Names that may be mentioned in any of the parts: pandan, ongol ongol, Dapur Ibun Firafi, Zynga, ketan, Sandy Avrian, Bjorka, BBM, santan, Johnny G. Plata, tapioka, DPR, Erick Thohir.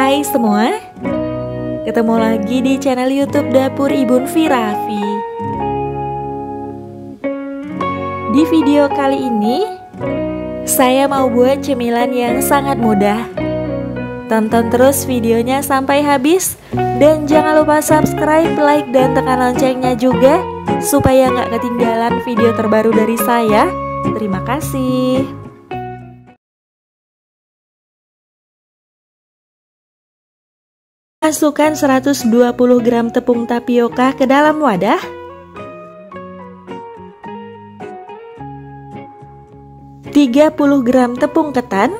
Hai semua, ketemu lagi di channel YouTube Dapur Ibun Firafi. Di video kali ini, saya mau buat cemilan yang sangat mudah. Tonton terus videonya sampai habis, dan jangan lupa subscribe, like, dan tekan loncengnya juga supaya nggak ketinggalan video terbaru dari saya. Terima kasih. Masukkan 120 gram tepung tapioka ke dalam wadah. Tiga 30 gram tepung ketan,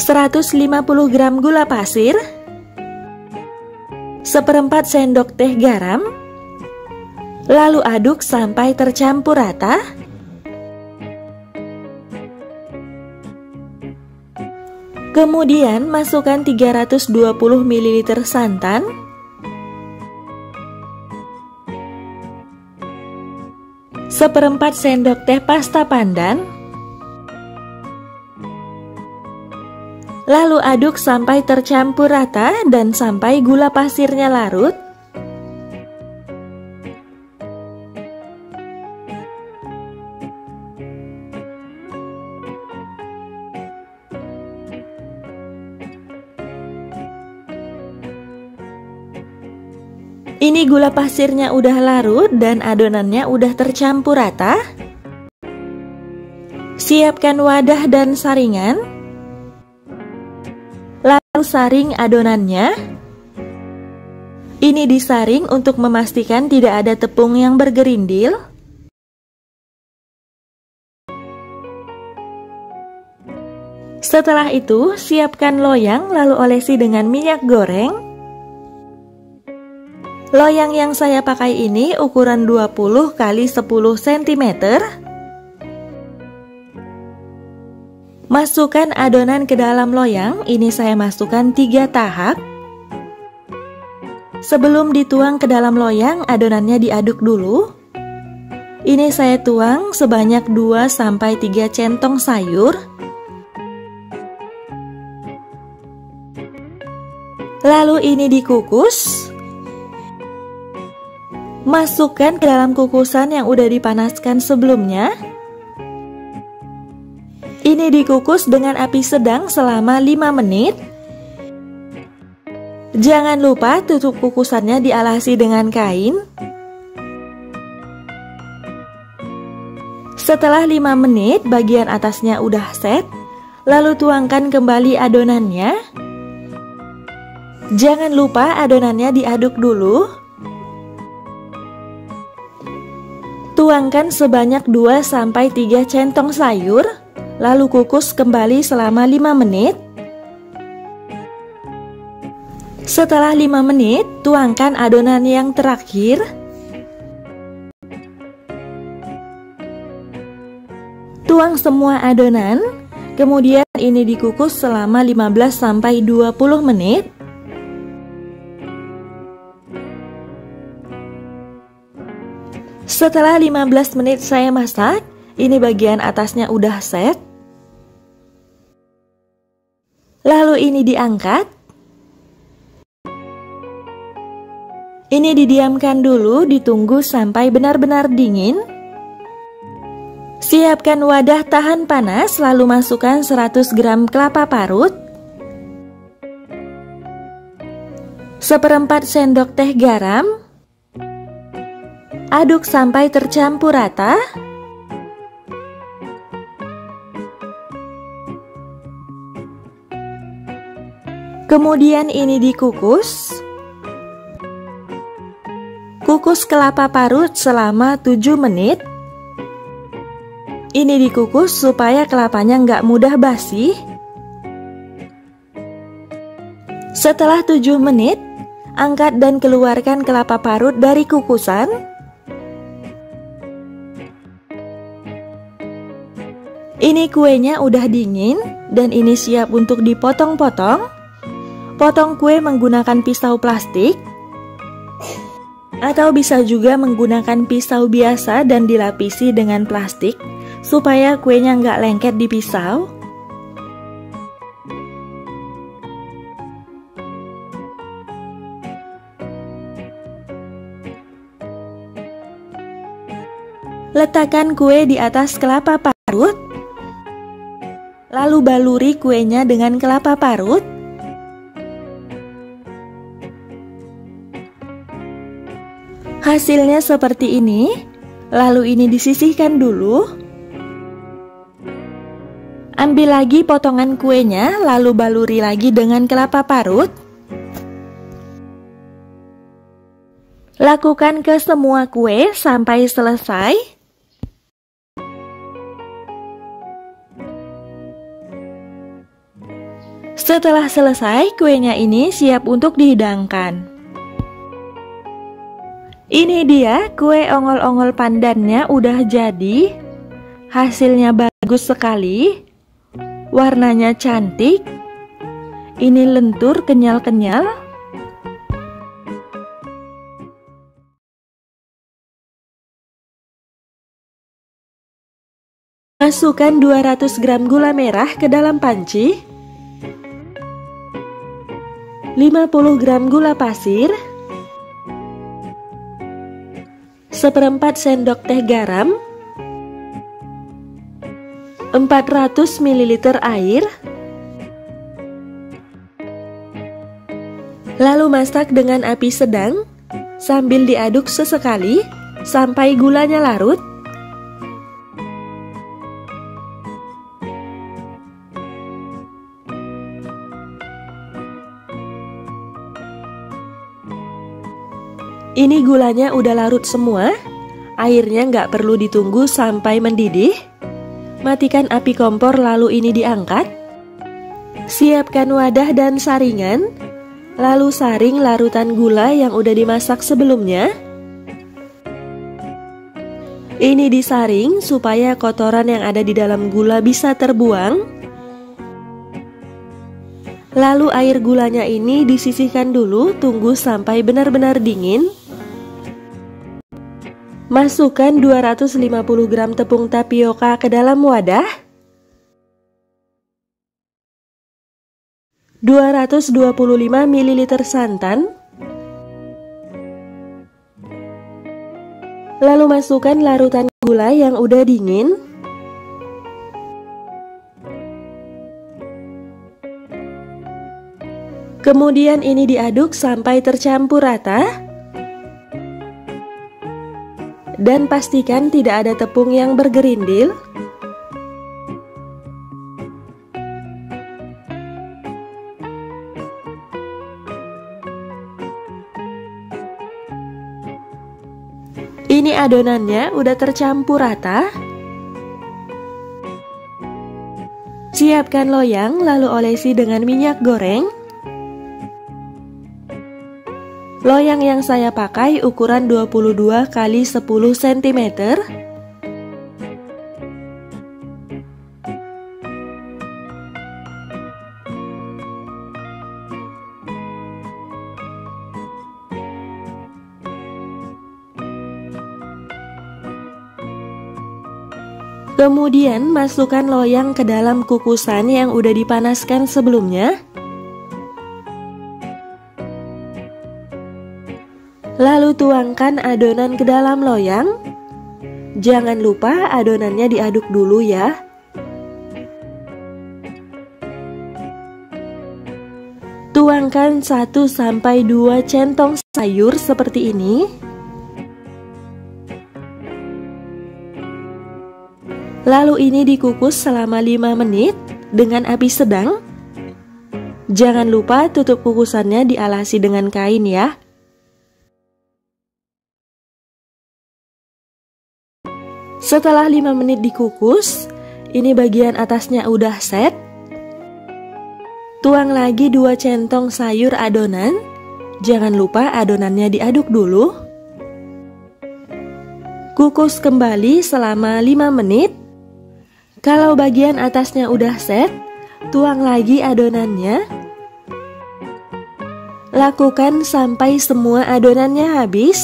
150 gram gula pasir, 1/4 sendok teh garam, lalu aduk sampai tercampur rata. Kemudian masukkan 320 ml santan, 1/4 sendok teh pasta pandan, lalu aduk sampai tercampur rata dan sampai gula pasirnya larut. Ini gula pasirnya udah larut dan adonannya udah tercampur rata. Siapkan wadah dan saringan. Lalu saring adonannya. Ini disaring untuk memastikan tidak ada tepung yang bergerindil. Setelah itu, siapkan loyang lalu olesi dengan minyak goreng. Loyang yang saya pakai ini ukuran 20 x 10 cm. Masukkan adonan ke dalam loyang, ini saya masukkan 3 tahap. Sebelum dituang ke dalam loyang, adonannya diaduk dulu. Ini saya tuang sebanyak 2-3 centong sayur. Lalu ini dikukus. Masukkan ke dalam kukusan yang udah dipanaskan sebelumnya. Ini dikukus dengan api sedang selama 5 menit. Jangan lupa tutup kukusannya dialasi dengan kain. Setelah 5 menit, bagian atasnya udah set. Lalu tuangkan kembali adonannya. Jangan lupa adonannya diaduk dulu. Tuangkan sebanyak 2-3 centong sayur, lalu kukus kembali selama 5 menit. Setelah 5 menit, tuangkan adonan yang terakhir. Tuang semua adonan, kemudian ini dikukus selama 15-20 menit. Setelah 15 menit saya masak, ini bagian atasnya udah set. Lalu ini diangkat. Ini didiamkan dulu, ditunggu sampai benar-benar dingin. Siapkan wadah tahan panas, lalu masukkan 100 gram kelapa parut, 1/4 sendok teh garam. Aduk sampai tercampur rata. Kemudian ini dikukus. Kukus kelapa parut selama 7 menit. Ini dikukus supaya kelapanya nggak mudah basi. Setelah 7 menit, angkat dan keluarkan kelapa parut dari kukusan. Ini kuenya udah dingin dan ini siap untuk dipotong-potong. Potong kue menggunakan pisau plastik atau bisa juga menggunakan pisau biasa dan dilapisi dengan plastik supaya kuenya nggak lengket di pisau. Letakkan kue di atas kelapa parut, lalu baluri kuenya dengan kelapa parut. Hasilnya seperti ini, lalu ini disisihkan dulu. Ambil lagi potongan kuenya, lalu baluri lagi dengan kelapa parut. Lakukan ke semua kue sampai selesai. Setelah selesai, kuenya ini siap untuk dihidangkan. Ini dia kue ongol-ongol pandannya udah jadi. Hasilnya bagus sekali. Warnanya cantik. Ini lentur kenyal-kenyal. Masukkan 200 gram gula merah ke dalam panci, 50 gram gula pasir, 1/4 sendok teh garam, 400 ml air. Lalu masak dengan api sedang sambil diaduk sesekali sampai gulanya larut. Ini gulanya udah larut semua, airnya nggak perlu ditunggu sampai mendidih. Matikan api kompor lalu ini diangkat. Siapkan wadah dan saringan, lalu saring larutan gula yang udah dimasak sebelumnya. Ini disaring supaya kotoran yang ada di dalam gula bisa terbuang. Lalu air gulanya ini disisihkan dulu, tunggu sampai benar-benar dingin. Masukkan 250 gram tepung tapioka ke dalam wadah, 225 ml santan. Lalu masukkan larutan gula yang udah dingin. Kemudian ini diaduk sampai tercampur rata. Dan pastikan tidak ada tepung yang bergerindil. Ini adonannya udah tercampur rata. Siapkan loyang lalu olesi dengan minyak goreng. Loyang yang saya pakai ukuran 22 x 10 cm. Kemudian masukkan loyang ke dalam kukusan yang udah dipanaskan sebelumnya. Lalu tuangkan adonan ke dalam loyang. Jangan lupa adonannya diaduk dulu ya. Tuangkan 1-2 centong sayur seperti ini. Lalu ini dikukus selama 5 menit dengan api sedang. Jangan lupa tutup kukusannya dialasi dengan kain ya. Setelah 5 menit dikukus, ini bagian atasnya udah set. Tuang lagi 2 centong sayur adonan. Jangan lupa adonannya diaduk dulu. Kukus kembali selama 5 menit. Kalau bagian atasnya udah set, tuang lagi adonannya. Lakukan sampai semua adonannya habis.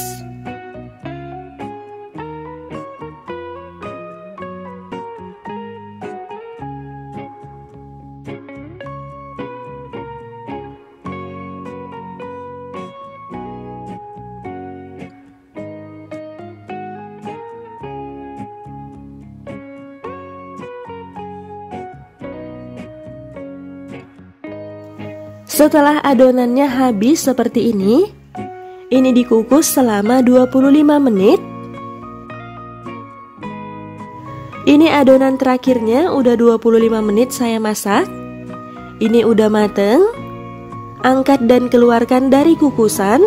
Setelah adonannya habis seperti ini dikukus selama 25 menit. Ini adonan terakhirnya udah 25 menit saya masak. Ini udah mateng. Angkat dan keluarkan dari kukusan.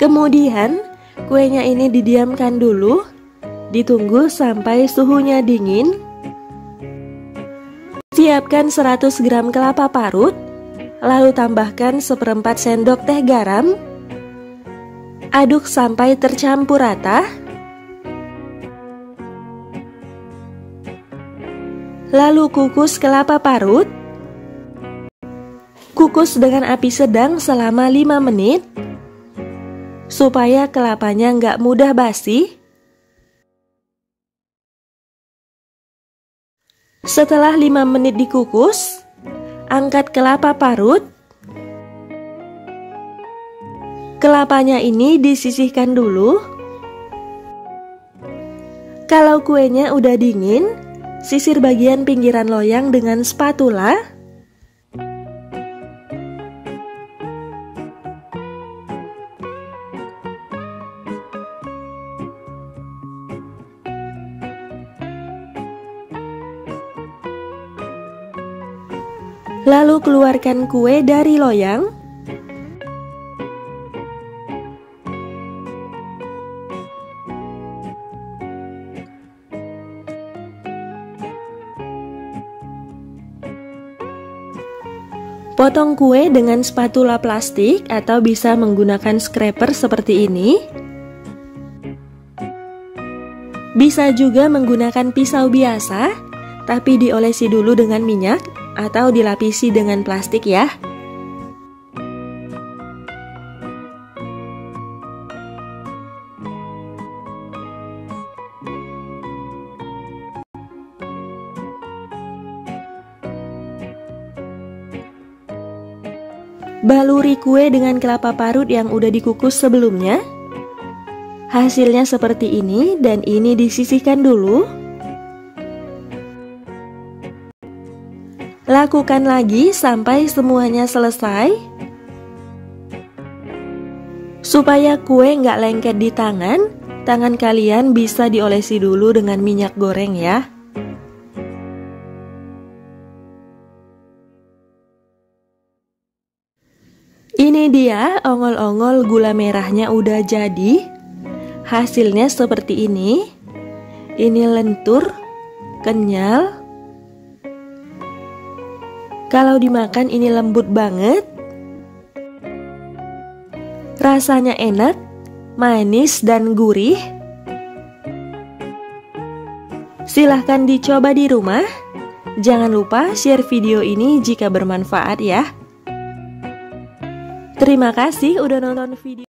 Kemudian kuenya ini didiamkan dulu. Ditunggu sampai suhunya dingin. Siapkan 100 gram kelapa parut. Lalu tambahkan 1/4 sendok teh garam. Aduk sampai tercampur rata. Lalu kukus kelapa parut. Kukus dengan api sedang selama 5 menit supaya kelapanya nggak mudah basi. Setelah 5 menit dikukus, angkat kelapa parut. Kelapanya ini disisihkan dulu. Kalau kuenya udah dingin, sisir bagian pinggiran loyang dengan spatula. Lalu keluarkan kue dari loyang. Potong kue dengan spatula plastik atau bisa menggunakan scraper seperti ini. Bisa juga menggunakan pisau biasa, tapi diolesi dulu dengan minyak atau dilapisi dengan plastik ya. Baluri kue dengan kelapa parut yang udah dikukus sebelumnya. Hasilnya seperti ini dan ini disisihkan dulu. Lakukan lagi sampai semuanya selesai. Supaya kue nggak lengket di tangan kalian bisa diolesi dulu dengan minyak goreng ya. Ini dia ongol-ongol gula merahnya udah jadi. Hasilnya seperti ini. Ini lentur, kenyal. Kalau dimakan ini lembut banget. Rasanya enak, manis dan gurih. Silahkan dicoba di rumah. Jangan lupa share video ini jika bermanfaat ya. Terima kasih udah nonton video.